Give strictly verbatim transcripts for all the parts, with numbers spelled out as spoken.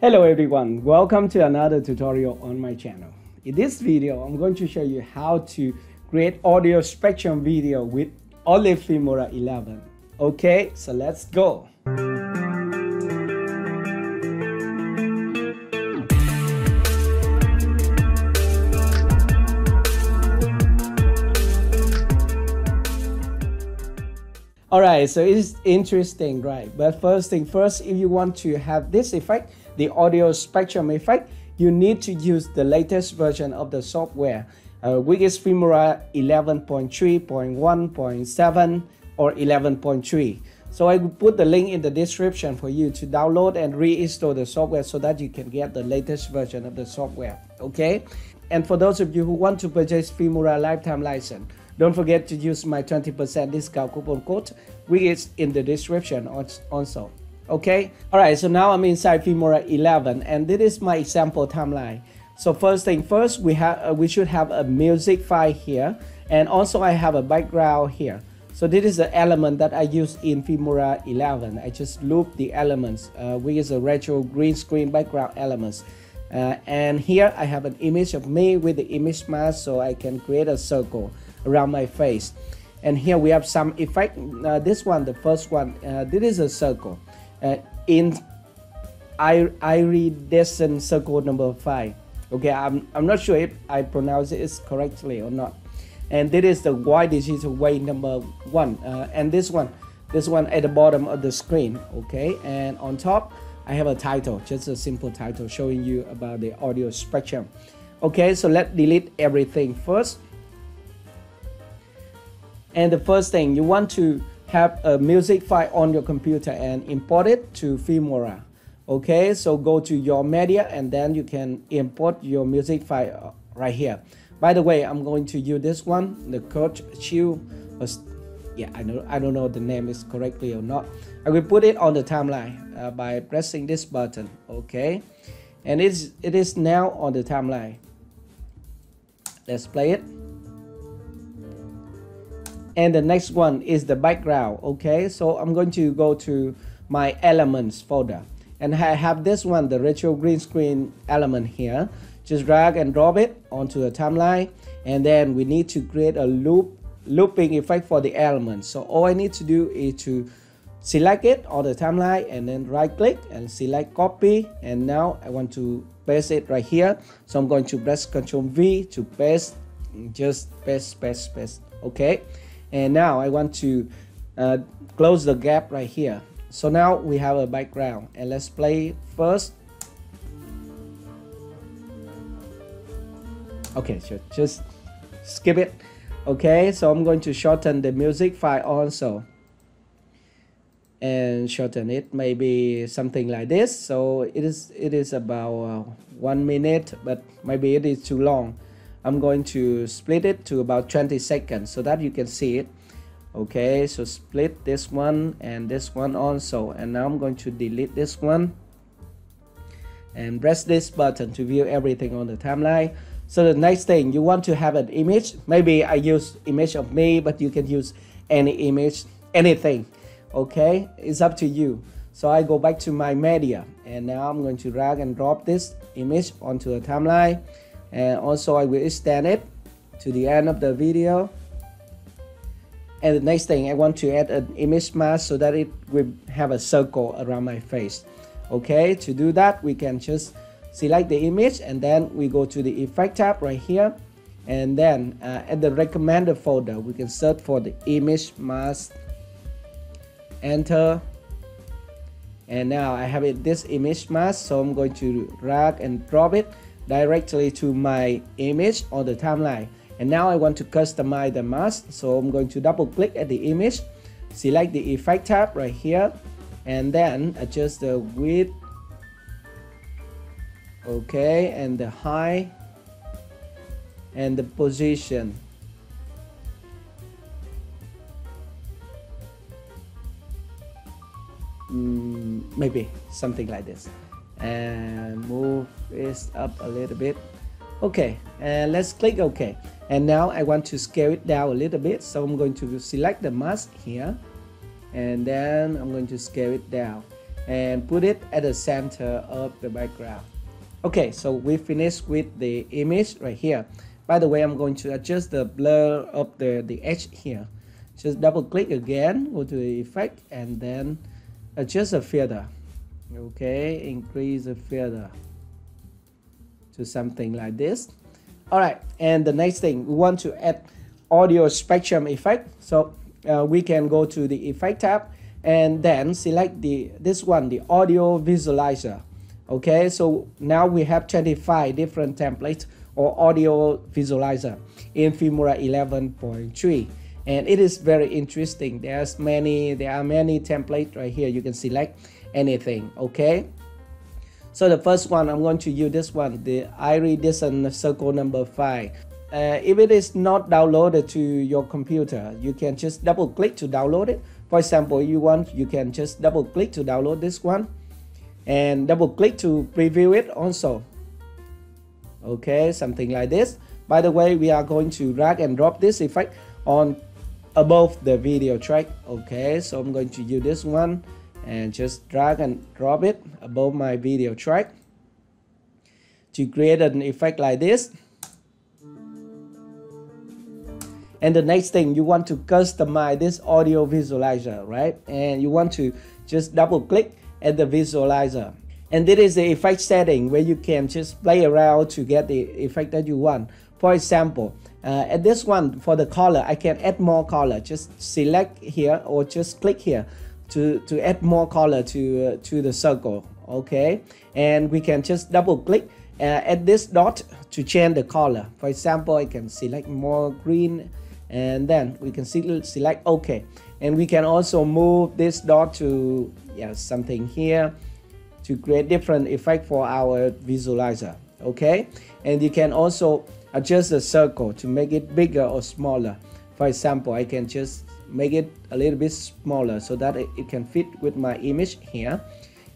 Hello everyone, welcome to another tutorial on my channel. In this video, I'm going to show you how to create audio spectrum video with only Filmora eleven. Okay, so let's go. Alright, so it's interesting, right? But first thing first, if you want to have this effect, the audio spectrum effect, you need to use the latest version of the software, uh, which is Filmora eleven point three point one point seven or eleven point three. So I will put the link in the description for you to download and reinstall the software so that you can get the latest version of the software, okay? And for those of you who want to purchase Filmora lifetime license, don't forget to use my twenty percent discount coupon code, which is in the description also. Okay? Alright, so now I'm inside Filmora eleven, and this is my example timeline. So first thing first, we, have, uh, we should have a music file here, and also I have a background here. So this is the element that I use in Filmora eleven. I just loop the elements, uh, which is a retro green screen background elements. Uh, and here I have an image of me with the image mask, so I can create a circle around my face. And here we have some effect. Uh, this one, the first one, uh, this is a circle uh, in iridescent circle number five. Okay, I'm, I'm not sure if I pronounce it correctly or not. And this is the Y digital way number one. Uh, and this one, this one at the bottom of the screen. Okay, and on top, I have a title, just a simple title showing you about the audio spectrum. Okay, so let's delete everything first. And the first thing, you want to have a music file on your computer and import it to Filmora. Okay, so go to your media and then you can import your music file right here. By the way, I'm going to use this one, the Coach Chiu. Yeah, I know I don't know the name is correctly or not. I will put it on the timeline uh, by pressing this button, okay? And it's, it is now on the timeline. Let's play it. And the next one is the background, okay? So I'm going to go to my elements folder. And I have this one, the retro green screen element here. Just drag and drop it onto the timeline. And then we need to create a loop looping effect for the element. So all I need to do is to select it on the timeline and then right click and select copy, and now I want to paste it right here. So I'm going to press Ctrl V to paste, just paste, paste, paste, okay? And now I want to uh, close the gap right here. So now we have a background, and let's play first. Okay, so just skip it. Okay, so I'm going to shorten the music file also. And shorten it maybe something like this. So it is it is about uh, one minute, but maybe it is too long. I'm going to split it to about twenty seconds so that you can see it. Okay, so split this one and this one also. And now I'm going to delete this one. And press this button to view everything on the timeline. So the next thing, you want to have an image. Maybe I use image of me, but you can use any image, anything. Okay, it's up to you. So I go back to my media, and now I'm going to drag and drop this image onto the timeline. And also I will extend it to the end of the video. And the next thing, I want to add an image mask so that it will have a circle around my face. Okay, to do that, we can just select the image, and then we go to the effect tab right here, and then uh, at the recommended folder, we can search for the image mask, enter, and now I have it, this image mask. So I'm going to drag and drop it directly to my image on the timeline. And now I want to customize the mask, so I'm going to double click at the image, select the effect tab right here, and then adjust the width, okay, and the height and the position. Mm, maybe something like this, and move this up a little bit. Okay, and let's click OK. And now I want to scale it down a little bit, so I'm going to select the mask here, and then I'm going to scale it down. and put it at the center of the background. Okay, so we finished with the image right here. By the way, I'm going to adjust the blur of the, the edge here. Just double click again, go to the effect, and then adjust the feather. Okay, increase the feather to something like this. All right, and the next thing, we want to add audio spectrum effect. So uh, we can go to the effect tab and then select the this one, the audio visualizer. Okay, so now we have twenty-five different templates or audio visualizer in Filmora eleven point three, and it is very interesting. There's many, there are many templates right here. You can select anything. Okay, so the first one, I'm going to use this one, the iridescent circle number five. Uh, if it is not downloaded to your computer, you can just double click to download it. For example, you want, you can just double click to download this one and double click to preview it also. Okay, something like this. By the way, we are going to drag and drop this effect on above the video track. Okay, so I'm going to use this one and just drag and drop it above my video track to create an effect like this. And the next thing, you want to customize this audio visualizer, right? And you want to just double click at the visualizer. And this is the effect setting where you can just play around to get the effect that you want. For example, uh, at this one, for the color, I can add more color. Just select here or just click here to, to add more color to, uh, to the circle. Okay, and we can just double click uh, at this dot to change the color. For example, I can select more green, and then we can select OK. And we can also move this dot to yeah, something here to create different effect for our visualizer. Okay, and you can also adjust the circle to make it bigger or smaller. For example, I can just make it a little bit smaller so that it, it can fit with my image here.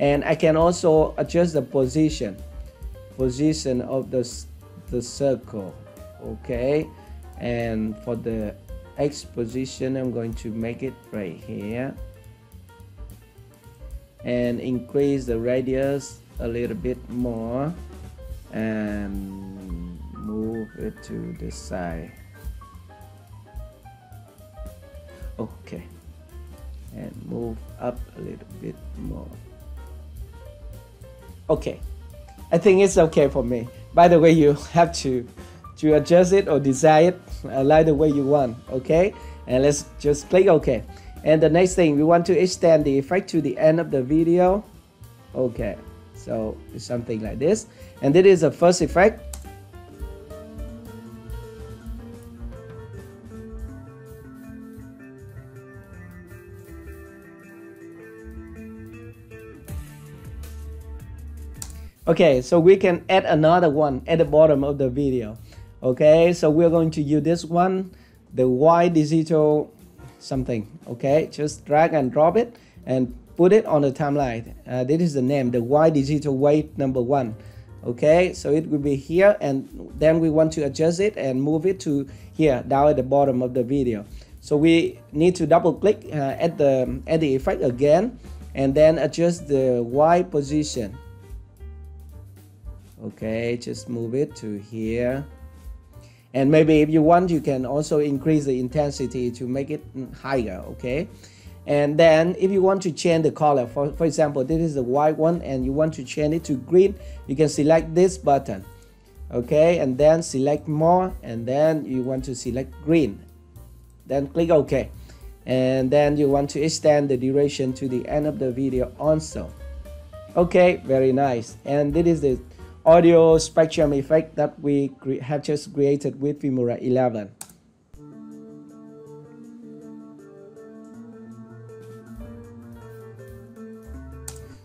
And I can also adjust the position position of the, the circle. Okay, and for the X position, I'm going to make it right here and increase the radius a little bit more and move it to the side. Okay, and move up a little bit more. Okay, I think it's okay for me. By the way, you have to to adjust it or design it uh, like the way you want. Okay, and let's just click OK. And the next thing, we want to extend the effect to the end of the video. Okay, so it's something like this. And this is the first effect. Okay, so we can add another one at the bottom of the video. Okay, so we're going to use this one, the Y digital something. Okay, just drag and drop it and put it on the timeline. Uh, this is the name, the Y digital weight number one. Okay, so it will be here, and then we want to adjust it and move it to here down at the bottom of the video. So we need to double click uh, at the at the effect again and then adjust the Y position. Okay, just move it to here. And maybe if you want, you can also increase the intensity to make it higher. Okay, and then if you want to change the color, for, for example, this is the white one and you want to change it to green, you can select this button. Okay, and then select more, and then you want to select green, then click OK, and then you want to extend the duration to the end of the video also. Okay, very nice. And this is the audio spectrum effect that we have just created with Filmora eleven.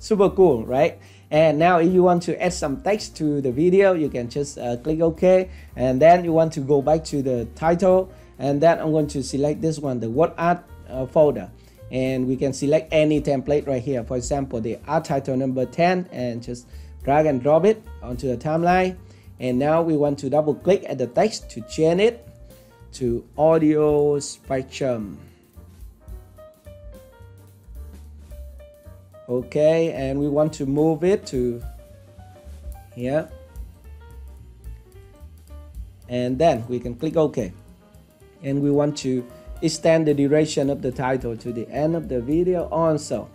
Super cool, right? And now if you want to add some text to the video, you can just uh, click OK, and then you want to go back to the title, and then I'm going to select this one, the word art uh, folder, and we can select any template right here. For example, the art title number ten, and just drag and drop it onto the timeline. And now we want to double click at the text to change it to audio spectrum. Okay, and we want to move it to here, and then we can click OK. And we want to extend the duration of the title to the end of the video also.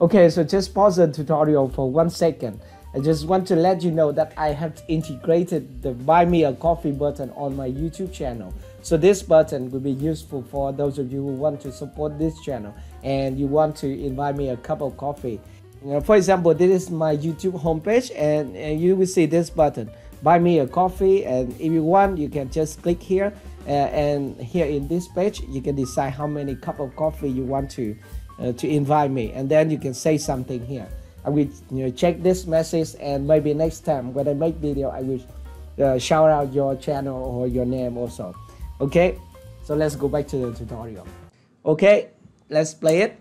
Okay, so just pause the tutorial for one second. I just want to let you know that I have integrated the Buy Me a Coffee button on my YouTube channel. So this button will be useful for those of you who want to support this channel and you want to invite me a cup of coffee. You know, for example, this is my YouTube homepage, and, and you will see this button, Buy Me a Coffee, and if you want, you can just click here, uh, and here in this page you can decide how many cup of coffee you want to uh, to invite me, and then you can say something here. I will, you know, check this message, and maybe next time when I make video I will uh, shout out your channel or your name also. Okay, so let's go back to the tutorial. Okay, let's play it.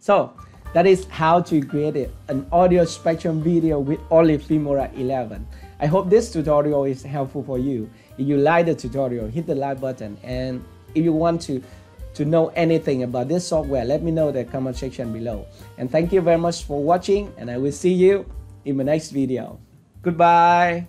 So that is how to create it, an audio spectrum video with only Filmora eleven. I hope this tutorial is helpful for you. If you like the tutorial, hit the like button, and if you want to to know anything about this software, let me know in the comment section below. And thank you very much for watching, and I will see you in my next video. Goodbye.